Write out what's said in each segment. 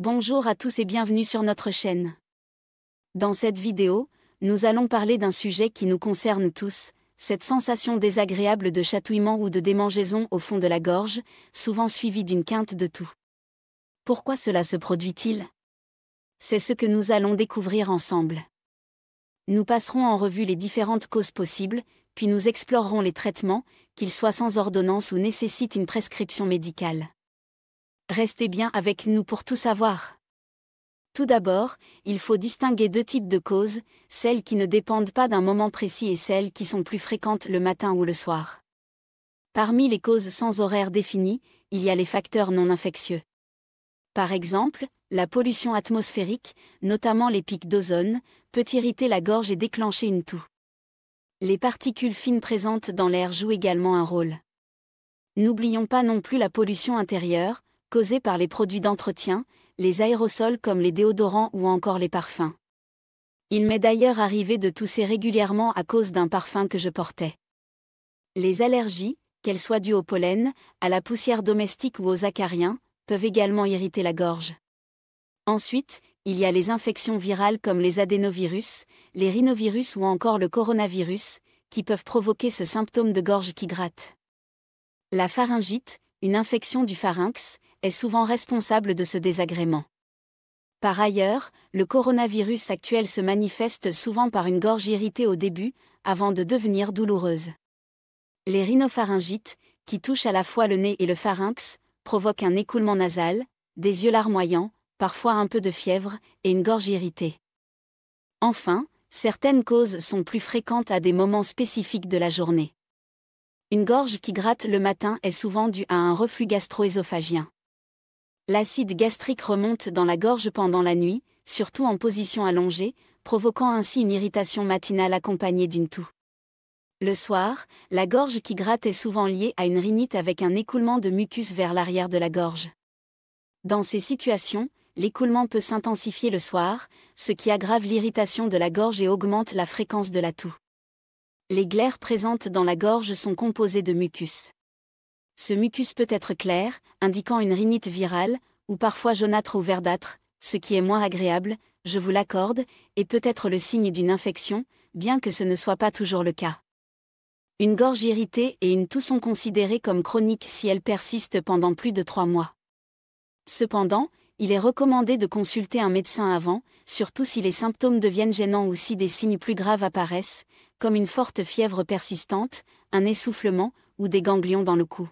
Bonjour à tous et bienvenue sur notre chaîne. Dans cette vidéo, nous allons parler d'un sujet qui nous concerne tous, cette sensation désagréable de chatouillement ou de démangeaison au fond de la gorge, souvent suivie d'une quinte de toux. Pourquoi cela se produit-il? C'est ce que nous allons découvrir ensemble. Nous passerons en revue les différentes causes possibles, puis nous explorerons les traitements, qu'ils soient sans ordonnance ou nécessitent une prescription médicale. Restez bien avec nous pour tout savoir. Tout d'abord, il faut distinguer deux types de causes, celles qui ne dépendent pas d'un moment précis et celles qui sont plus fréquentes le matin ou le soir. Parmi les causes sans horaire défini, il y a les facteurs non infectieux. Par exemple, la pollution atmosphérique, notamment les pics d'ozone, peut irriter la gorge et déclencher une toux. Les particules fines présentes dans l'air jouent également un rôle. N'oublions pas non plus la pollution intérieure, causée par les produits d'entretien, les aérosols comme les déodorants ou encore les parfums. Il m'est d'ailleurs arrivé de tousser régulièrement à cause d'un parfum que je portais. Les allergies, qu'elles soient dues au pollen, à la poussière domestique ou aux acariens, peuvent également irriter la gorge. Ensuite, il y a les infections virales comme les adénovirus, les rhinovirus ou encore le coronavirus, qui peuvent provoquer ce symptôme de gorge qui gratte. La pharyngite, une infection du pharynx, est souvent responsable de ce désagrément. Par ailleurs, le coronavirus actuel se manifeste souvent par une gorge irritée au début, avant de devenir douloureuse. Les rhinopharyngites, qui touchent à la fois le nez et le pharynx, provoquent un écoulement nasal, des yeux larmoyants, parfois un peu de fièvre, et une gorge irritée. Enfin, certaines causes sont plus fréquentes à des moments spécifiques de la journée. Une gorge qui gratte le matin est souvent due à un reflux gastro-œsophagien. L'acide gastrique remonte dans la gorge pendant la nuit, surtout en position allongée, provoquant ainsi une irritation matinale accompagnée d'une toux. Le soir, la gorge qui gratte est souvent liée à une rhinite avec un écoulement de mucus vers l'arrière de la gorge. Dans ces situations, l'écoulement peut s'intensifier le soir, ce qui aggrave l'irritation de la gorge et augmente la fréquence de la toux. Les glaires présentes dans la gorge sont composées de mucus. Ce mucus peut être clair, indiquant une rhinite virale, ou parfois jaunâtre ou verdâtre, ce qui est moins agréable, je vous l'accorde, et peut être le signe d'une infection, bien que ce ne soit pas toujours le cas. Une gorge irritée et une toux sont considérées comme chroniques si elles persistent pendant plus de 3 mois. Cependant, il est recommandé de consulter un médecin avant, surtout si les symptômes deviennent gênants ou si des signes plus graves apparaissent, comme une forte fièvre persistante, un essoufflement ou des ganglions dans le cou.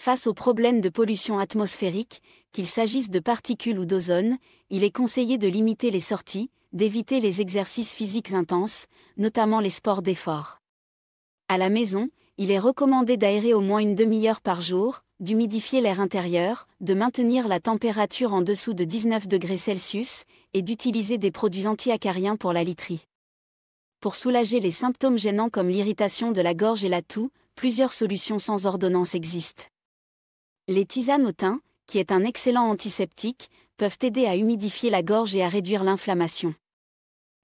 Face aux problèmes de pollution atmosphérique, qu'il s'agisse de particules ou d'ozone, il est conseillé de limiter les sorties, d'éviter les exercices physiques intenses, notamment les sports d'effort. À la maison, il est recommandé d'aérer au moins une demi-heure par jour, d'humidifier l'air intérieur, de maintenir la température en dessous de 19 degrés Celsius et d'utiliser des produits antiacariens pour la literie. Pour soulager les symptômes gênants comme l'irritation de la gorge et la toux, plusieurs solutions sans ordonnance existent. Les tisanes au thym, qui est un excellent antiseptique, peuvent aider à humidifier la gorge et à réduire l'inflammation.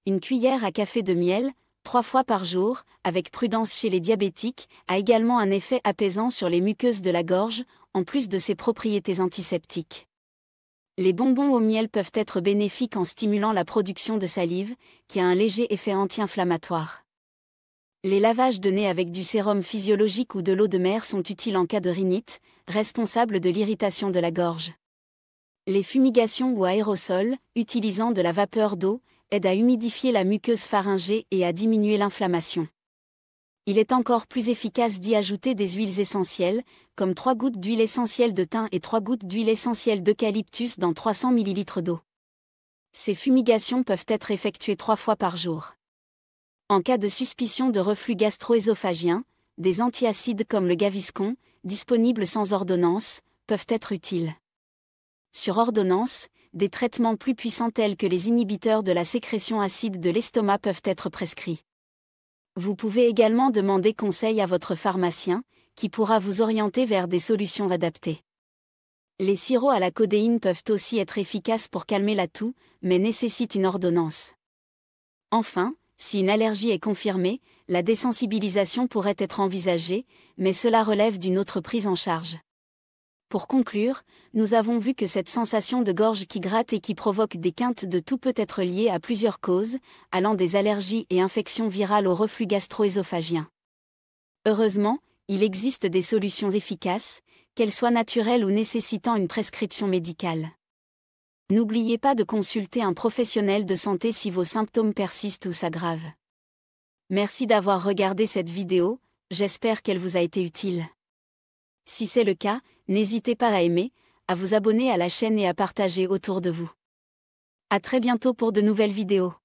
Une cuillère à café de miel, 3 fois par jour, avec prudence chez les diabétiques, a également un effet apaisant sur les muqueuses de la gorge, en plus de ses propriétés antiseptiques. Les bonbons au miel peuvent être bénéfiques en stimulant la production de salive, qui a un léger effet anti-inflammatoire. Les lavages de nez avec du sérum physiologique ou de l'eau de mer sont utiles en cas de rhinite, responsable de l'irritation de la gorge. Les fumigations ou aérosols, utilisant de la vapeur d'eau, aide à humidifier la muqueuse pharyngée et à diminuer l'inflammation. Il est encore plus efficace d'y ajouter des huiles essentielles, comme 3 gouttes d'huile essentielle de thym et 3 gouttes d'huile essentielle d'eucalyptus dans 300 ml d'eau. Ces fumigations peuvent être effectuées 3 fois par jour. En cas de suspicion de reflux gastro-œsophagien, des antiacides comme le gaviscon, disponibles sans ordonnance, peuvent être utiles. Sur ordonnance, des traitements plus puissants tels que les inhibiteurs de la sécrétion acide de l'estomac peuvent être prescrits. Vous pouvez également demander conseil à votre pharmacien, qui pourra vous orienter vers des solutions adaptées. Les sirops à la codéine peuvent aussi être efficaces pour calmer la toux, mais nécessitent une ordonnance. Enfin, si une allergie est confirmée, la désensibilisation pourrait être envisagée, mais cela relève d'une autre prise en charge. Pour conclure, nous avons vu que cette sensation de gorge qui gratte et qui provoque des quintes de toux peut être liée à plusieurs causes, allant des allergies et infections virales au reflux gastro-œsophagien. Heureusement, il existe des solutions efficaces, qu'elles soient naturelles ou nécessitant une prescription médicale. N'oubliez pas de consulter un professionnel de santé si vos symptômes persistent ou s'aggravent. Merci d'avoir regardé cette vidéo, j'espère qu'elle vous a été utile. Si c'est le cas, n'hésitez pas à aimer, à vous abonner à la chaîne et à partager autour de vous. À très bientôt pour de nouvelles vidéos.